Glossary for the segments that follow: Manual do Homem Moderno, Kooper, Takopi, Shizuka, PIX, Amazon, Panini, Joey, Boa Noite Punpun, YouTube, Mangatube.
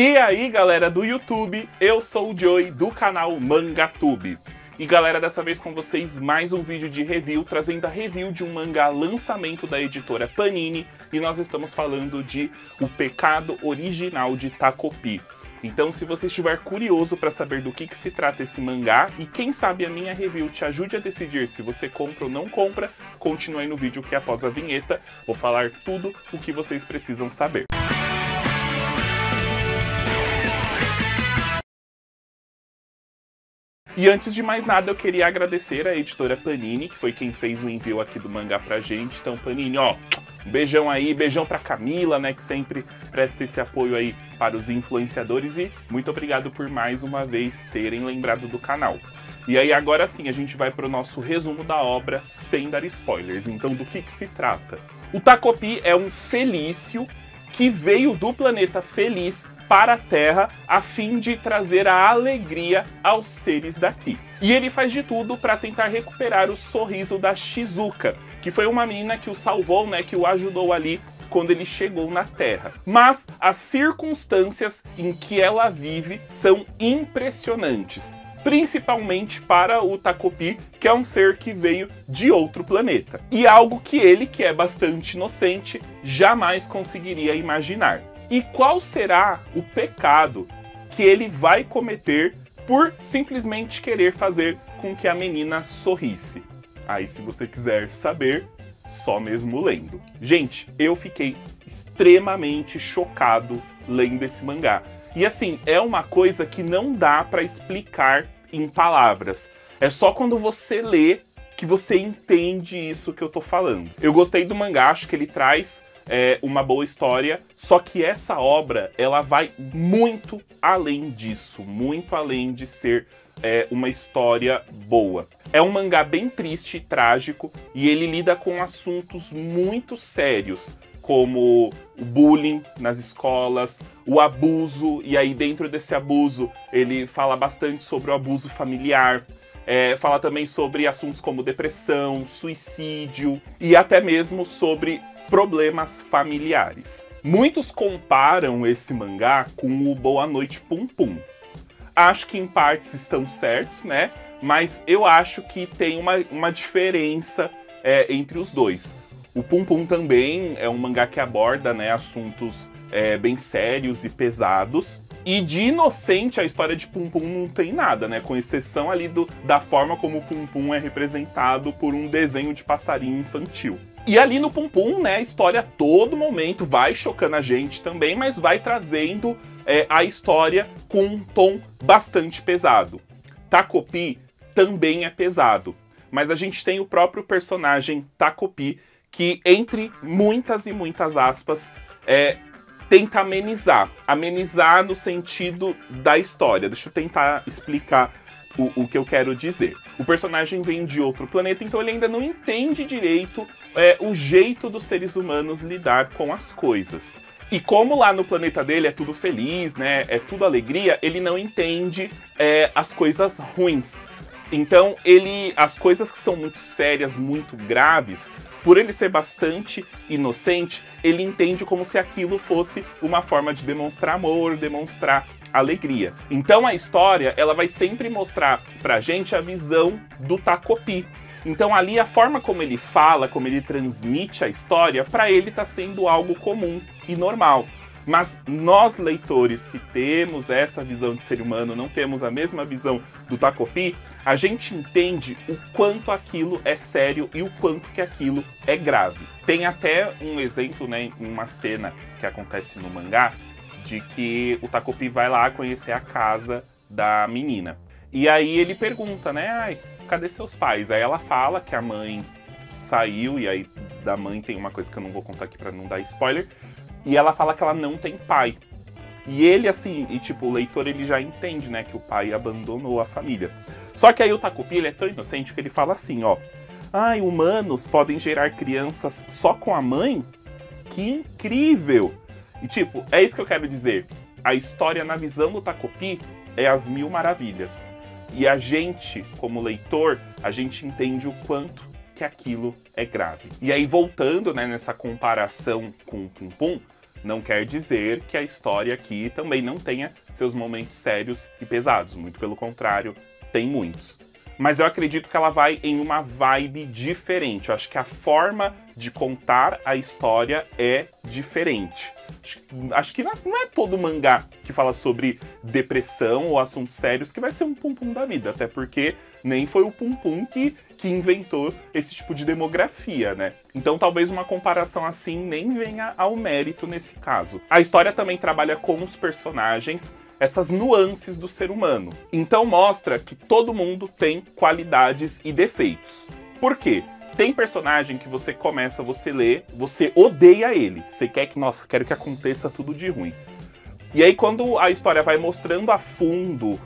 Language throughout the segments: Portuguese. E aí, galera do YouTube, eu sou o Joey do canal Mangatube. E galera, dessa vez com vocês mais um vídeo de review, trazendo a review de um mangá lançamento da editora Panini, e nós estamos falando de O Pecado Original de Takopi. Então, se você estiver curioso para saber do que se trata esse mangá, e quem sabe a minha review te ajude a decidir se você compra ou não compra, continue aí no vídeo que após a vinheta vou falar tudo o que vocês precisam saber. E antes de mais nada, eu queria agradecer a editora Panini, que foi quem fez o envio aqui do mangá pra gente. Então, Panini, ó, um beijão aí, beijão pra Camila, né, que sempre presta esse apoio aí para os influenciadores. E muito obrigado por mais uma vez terem lembrado do canal. E aí, agora sim, a gente vai pro nosso resumo da obra, sem dar spoilers. Então, do que se trata? O Takopi é um felício que veio do planeta Feliz para a Terra a fim de trazer a alegria aos seres daqui. E ele faz de tudo para tentar recuperar o sorriso da Shizuka, que foi uma menina que o salvou, né, que o ajudou ali quando ele chegou na Terra. Mas as circunstâncias em que ela vive são impressionantes, principalmente para o Takopi, que é um ser que veio de outro planeta. E algo que ele, que é bastante inocente, jamais conseguiria imaginar. E qual será o pecado que ele vai cometer por simplesmente querer fazer com que a menina sorrisse? Aí, se você quiser saber, só mesmo lendo. Gente, eu fiquei extremamente chocado lendo esse mangá. E assim, é uma coisa que não dá pra explicar em palavras. É só quando você lê que você entende isso que eu tô falando. Eu gostei do mangá, acho que ele traz uma boa história, só que essa obra, ela vai muito além disso, muito além de ser uma história boa. É um mangá bem triste e trágico, e ele lida com assuntos muito sérios, como o bullying nas escolas, o abuso, e aí dentro desse abuso, ele fala bastante sobre o abuso familiar, fala também sobre assuntos como depressão, suicídio, e até mesmo sobre problemas familiares. Muitos comparam esse mangá com o Boa Noite Punpun. Acho que em partes estão certos, né? Mas eu acho que tem uma diferença entre os dois. O Punpun também é um mangá que aborda, né, assuntos bem sérios e pesados. E de inocente a história de Punpun não tem nada, né? Com exceção ali da forma como o Punpun é representado por um desenho de passarinho infantil. E ali no Punpun, né, a história a todo momento vai chocando a gente também, mas vai trazendo a história com um tom bastante pesado. Takopi também é pesado, mas a gente tem o próprio personagem Takopi, que entre muitas e muitas aspas, tenta amenizar. Amenizar no sentido da história. Deixa eu tentar explicar o que eu quero dizer. O personagem vem de outro planeta, então ele ainda não entende direito o jeito dos seres humanos lidar com as coisas. E como lá no planeta dele é tudo feliz, né, é tudo alegria, ele não entende as coisas ruins. Então as coisas que são muito sérias, muito graves, por ele ser bastante inocente, ele entende como se aquilo fosse uma forma de demonstrar amor, demonstrar alegria. Então a história, ela vai sempre mostrar pra gente a visão do Takopi. Então ali a forma como ele fala, como ele transmite a história, pra ele tá sendo algo comum e normal. Mas nós, leitores, que temos essa visão de ser humano, não temos a mesma visão do Takopi, a gente entende o quanto aquilo é sério e o quanto que aquilo é grave. Tem até um exemplo, né, em uma cena que acontece no mangá, de que o Takopi vai lá conhecer a casa da menina. E aí ele pergunta, né, ai, cadê seus pais? Aí ela fala que a mãe saiu, e aí da mãe tem uma coisa que eu não vou contar aqui pra não dar spoiler, e ela fala que ela não tem pai. E ele, assim, o leitor, ele já entende, né, que o pai abandonou a família. Só que aí o Takopi, ele é tão inocente que ele fala assim, ó, ai, humanos podem gerar crianças só com a mãe? Que incrível! E é isso que eu quero dizer. A história na visão do Takopi é às mil maravilhas. E a gente, como leitor, a gente entende o quanto que aquilo é grave. E aí, voltando, né, nessa comparação com o Punpun, Não quer dizer que a história aqui também não tenha seus momentos sérios e pesados, muito pelo contrário, tem muitos. Mas eu acredito que ela vai em uma vibe diferente, eu acho que a forma de contar a história é diferente. Acho que não é todo mangá que fala sobre depressão ou assuntos sérios que vai ser um pum-pum da vida, até porque nem foi o pum-pum que inventou esse tipo de demografia, né? Então talvez uma comparação assim nem venha ao mérito nesse caso. A história também trabalha com os personagens, essas nuances do ser humano. Então mostra que todo mundo tem qualidades e defeitos. Por quê? Tem personagem que você começa, você lê, você odeia ele. Você quer que, nossa, quero que aconteça tudo de ruim. E aí quando a história vai mostrando a fundo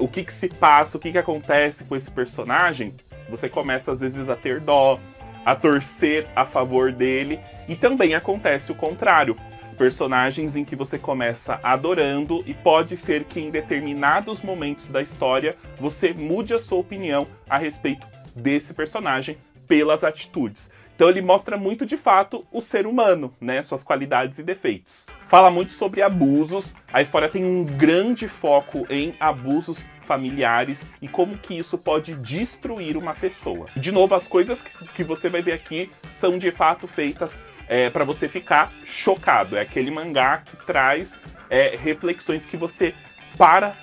o que se passa, o que acontece com esse personagem, você começa às vezes a ter dó, a torcer a favor dele, e também acontece o contrário. Personagens em que você começa adorando e pode ser que em determinados momentos da história você mude a sua opinião a respeito desse personagem pelas atitudes. Então ele mostra muito de fato o ser humano, né? Suas qualidades e defeitos. Fala muito sobre abusos, a história tem um grande foco em abusos familiares e como que isso pode destruir uma pessoa. De novo, as coisas que você vai ver aqui são de fato feitas para você ficar chocado. É aquele mangá que traz reflexões que você para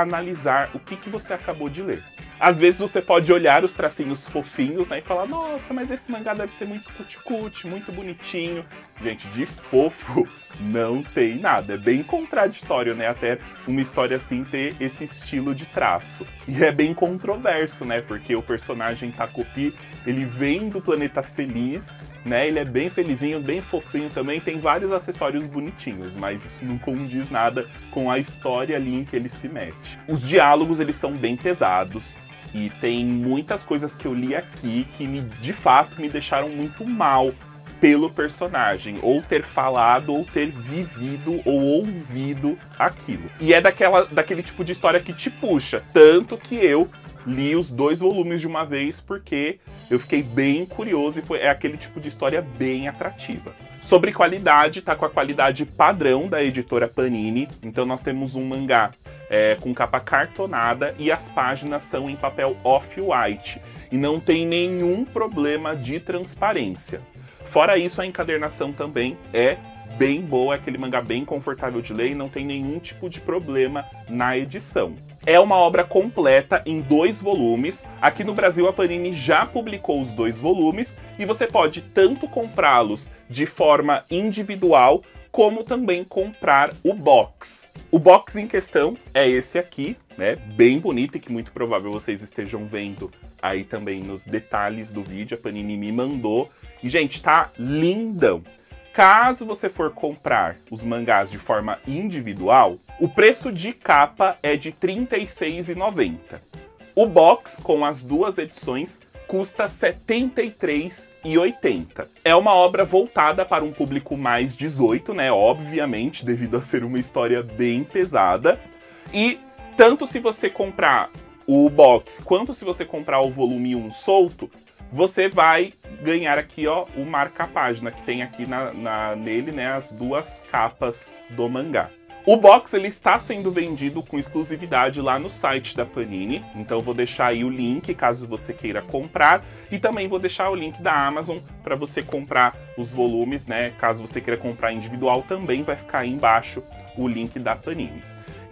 analisar o que você acabou de ler. Às vezes você pode olhar os tracinhos fofinhos, né, e falar, nossa, mas esse mangá deve ser muito cuticute, muito bonitinho. Gente, de fofo não tem nada. É bem contraditório, né, até uma história assim ter esse estilo de traço. E é bem controverso, né, porque o personagem Takopi, ele vem do planeta feliz, né, ele é bem felizinho, bem fofinho também, tem vários acessórios bonitinhos, mas isso não condiz nada com a história ali em que ele se mete. Os diálogos, eles são bem pesados. E tem muitas coisas que eu li aqui que de fato me deixaram muito mal pelo personagem. Ou ter falado, ou ter vivido, ou ouvido aquilo. E é daquele tipo de história que te puxa. Tanto que eu li os 2 volumes de uma vez porque eu fiquei bem curioso e é aquele tipo de história bem atrativa. Sobre qualidade, tá com a qualidade padrão da editora Panini. Então nós temos um mangá com capa cartonada e as páginas são em papel off-white e não tem nenhum problema de transparência. Fora isso, a encadernação também é bem boa, é aquele mangá bem confortável de ler e não tem nenhum tipo de problema na edição. É uma obra completa em 2 volumes. Aqui no Brasil a Panini já publicou os 2 volumes e você pode tanto comprá-los de forma individual como também comprar o box. O box em questão é esse aqui, né? Bem bonito e que muito provável vocês estejam vendo aí também nos detalhes do vídeo. A Panini me mandou. E, gente, tá lindão. Caso você for comprar os mangás de forma individual, o preço de capa é de R$ 36,90. O box, com as 2 edições, custa R$ 73,80. É uma obra voltada para um público mais 18, né? Obviamente, devido a ser uma história bem pesada. E tanto se você comprar o box, quanto se você comprar o volume 1 solto, você vai ganhar aqui, ó, o marca-página, que tem aqui nele, né, as 2 capas do mangá. O box, ele está sendo vendido com exclusividade lá no site da Panini, então eu vou deixar aí o link caso você queira comprar e também vou deixar o link da Amazon para você comprar os volumes, né? Caso você queira comprar individual também vai ficar aí embaixo o link da Panini.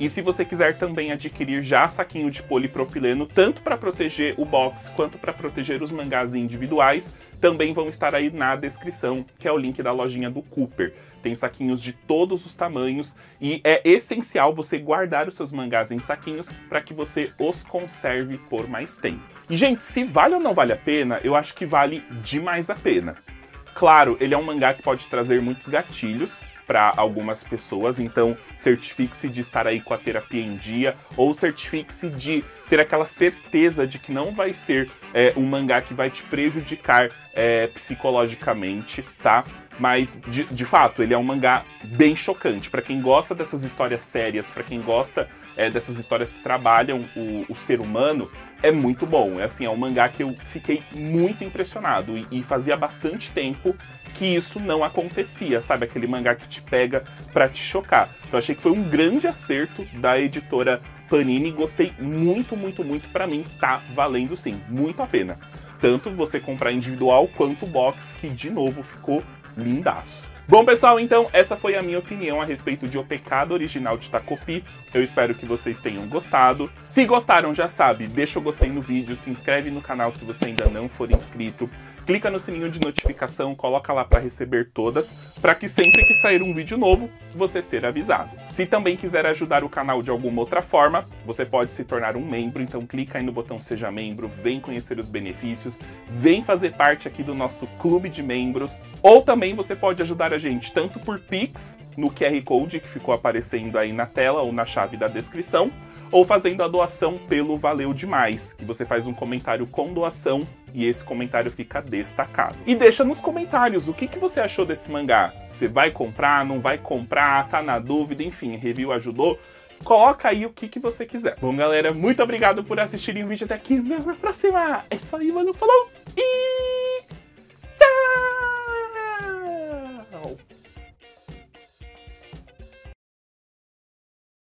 E se você quiser também adquirir já saquinho de polipropileno, tanto para proteger o box quanto para proteger os mangás individuais, também vão estar aí na descrição, que é o link da lojinha do Cooper. Tem saquinhos de todos os tamanhos e é essencial você guardar os seus mangás em saquinhos para que você os conserve por mais tempo. E, gente, se vale ou não vale a pena, eu acho que vale demais a pena. Claro, ele é um mangá que pode trazer muitos gatilhos para algumas pessoas, então certifique-se de estar aí com a terapia em dia, ou certifique-se de ter aquela certeza de que não vai ser um mangá que vai te prejudicar psicologicamente, tá? Mas, de fato, ele é um mangá bem chocante. Pra quem gosta dessas histórias sérias, pra quem gosta dessas histórias que trabalham o ser humano, é muito bom. É, assim, é um mangá que eu fiquei muito impressionado. E fazia bastante tempo que isso não acontecia, sabe? Aquele mangá que te pega pra te chocar. Eu achei que foi um grande acerto da editora Panini. Gostei muito, muito, muito. Pra mim, tá valendo sim. Muito a pena. Tanto você comprar individual quanto box, que, de novo, ficou lindaço. Bom, pessoal, então essa foi a minha opinião a respeito de O Pecado Original de Takopi. Eu espero que vocês tenham gostado. Se gostaram, já sabe, deixa o gostei no vídeo, se inscreve no canal se você ainda não for inscrito, clica no sininho de notificação, coloca lá para receber todas, para que sempre que sair um vídeo novo, você ser avisado. Se também quiser ajudar o canal de alguma outra forma, você pode se tornar um membro, então clica aí no botão Seja Membro, vem conhecer os benefícios, vem fazer parte aqui do nosso clube de membros, ou também você pode ajudar a gente tanto por Pix, no QR Code que ficou aparecendo aí na tela ou na chave da descrição, ou fazendo a doação pelo Valeu Demais, que você faz um comentário com doação e esse comentário fica destacado. E deixa nos comentários o que você achou desse mangá. Você vai comprar, não vai comprar, tá na dúvida, enfim, review ajudou? Coloca aí o que você quiser. Bom, galera, muito obrigado por assistirem o vídeo até aqui. Até a próxima! É isso aí, mano, falou!